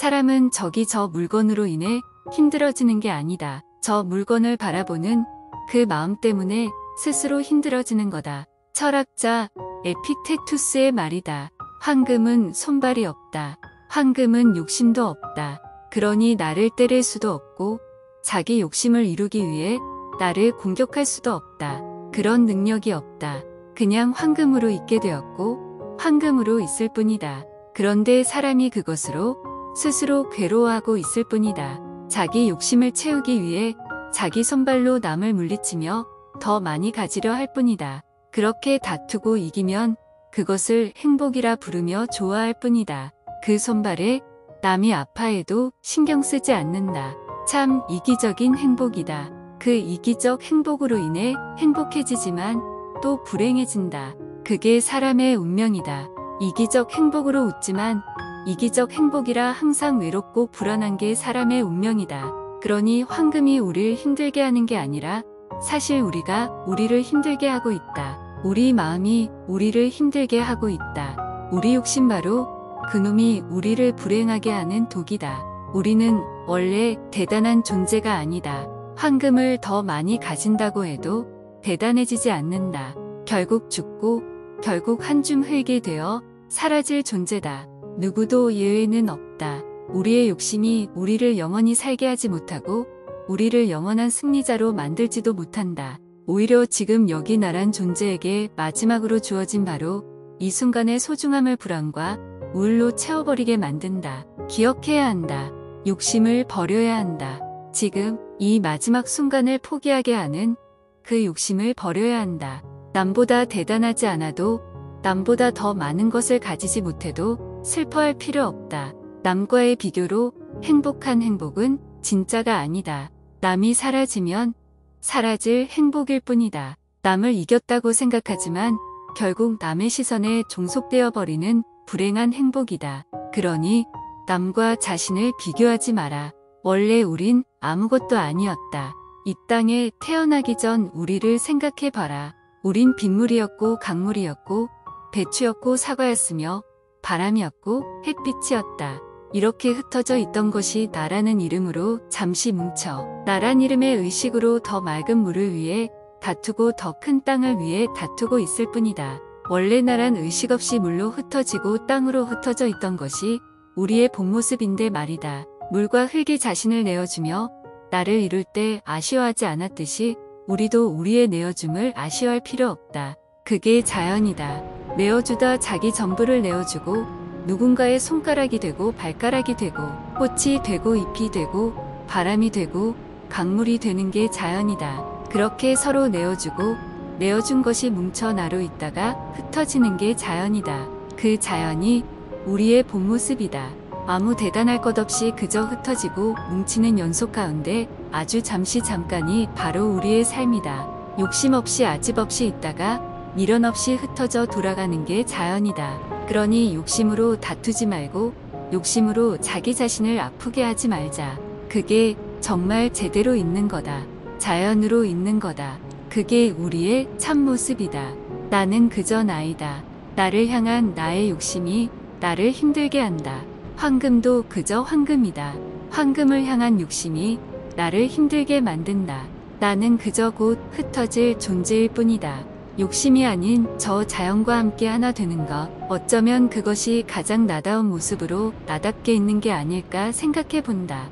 사람은 저기 저 물건으로 인해 힘들어지는 게 아니다. 저 물건을 바라보는 그 마음 때문에 스스로 힘들어지는 거다. 철학자 에픽테투스의 말이다. 황금은 손발이 없다. 황금은 욕심도 없다. 그러니 나를 때릴 수도 없고 자기 욕심을 이루기 위해 나를 공격할 수도 없다. 그런 능력이 없다. 그냥 황금으로 있게 되었고 황금으로 있을 뿐이다. 그런데 사람이 그것으로 스스로 괴로워하고 있을 뿐이다. 자기 욕심을 채우기 위해 자기 손발로 남을 물리치며 더 많이 가지려 할 뿐이다. 그렇게 다투고 이기면 그것을 행복이라 부르며 좋아할 뿐이다. 그 손발에 남이 아파해도 신경 쓰지 않는다. 참 이기적인 행복이다. 그 이기적 행복으로 인해 행복해지지만 또 불행해진다. 그게 사람의 운명이다. 이기적 행복으로 웃지만 이기적 행복이라 항상 외롭고 불안한 게 사람의 운명이다. 그러니 황금이 우리를 힘들게 하는 게 아니라 사실 우리가 우리를 힘들게 하고 있다. 우리 마음이 우리를 힘들게 하고 있다. 우리 욕심 바로 그놈이 우리를 불행하게 하는 독이다. 우리는 원래 대단한 존재가 아니다. 황금을 더 많이 가진다고 해도 대단해지지 않는다. 결국 죽고 결국 한줌 흙이 되어 사라질 존재다. 누구도 예외는 없다. 우리의 욕심이 우리를 영원히 살게 하지 못하고 우리를 영원한 승리자로 만들지도 못한다. 오히려 지금 여기 나란 존재에게 마지막으로 주어진 바로 이 순간의 소중함을 불안과 우울로 채워버리게 만든다. 기억해야 한다. 욕심을 버려야 한다. 지금 이 마지막 순간을 포기하게 하는 그 욕심을 버려야 한다. 남보다 대단하지 않아도 남보다 더 많은 것을 가지지 못해도 슬퍼할 필요 없다. 남과의 비교로 행복한 행복은 진짜가 아니다. 남이 사라지면 사라질 행복일 뿐이다. 남을 이겼다고 생각하지만 결국 남의 시선에 종속되어 버리는 불행한 행복이다. 그러니 남과 자신을 비교하지 마라. 원래 우린 아무것도 아니었다. 이 땅에 태어나기 전 우리를 생각해 봐라. 우린 빗물이었고 강물이었고 배추였고 사과였으며 바람이었고 햇빛이었다. 이렇게 흩어져 있던 것이 나라는 이름으로 잠시 뭉쳐 나란 이름의 의식으로 더 맑은 물을 위해 다투고 더 큰 땅을 위해 다투고 있을 뿐이다. 원래 나란 의식 없이 물로 흩어지고 땅으로 흩어져 있던 것이 우리의 본 모습인데 말이다. 물과 흙이 자신을 내어주며 나를 이룰 때 아쉬워하지 않았듯이 우리도 우리의 내어줌을 아쉬워할 필요 없다. 그게 자연이다. 내어주다 자기 전부를 내어주고 누군가의 손가락이 되고 발가락이 되고 꽃이 되고 잎이 되고 바람이 되고 강물이 되는 게 자연이다. 그렇게 서로 내어주고 내어준 것이 뭉쳐 나로 있다가 흩어지는 게 자연이다. 그 자연이 우리의 본 모습이다. 아무 대단할 것 없이 그저 흩어지고 뭉치는 연속 가운데 아주 잠시 잠깐이 바로 우리의 삶이다. 욕심 없이 아집 없이 있다가 미련 없이 흩어져 돌아가는 게 자연이다. 그러니 욕심으로 다투지 말고 욕심으로 자기 자신을 아프게 하지 말자. 그게 정말 제대로 있는 거다. 자연으로 있는 거다. 그게 우리의 참모습이다. 나는 그저 나이다. 나를 향한 나의 욕심이 나를 힘들게 한다. 황금도 그저 황금이다. 황금을 향한 욕심이 나를 힘들게 만든다. 나는 그저 곧 흩어질 존재일 뿐이다. 욕심이 아닌 저 자연과 함께 하나 되는 것, 어쩌면 그것이 가장 나다운 모습으로 나답게 있는 게 아닐까 생각해 본다.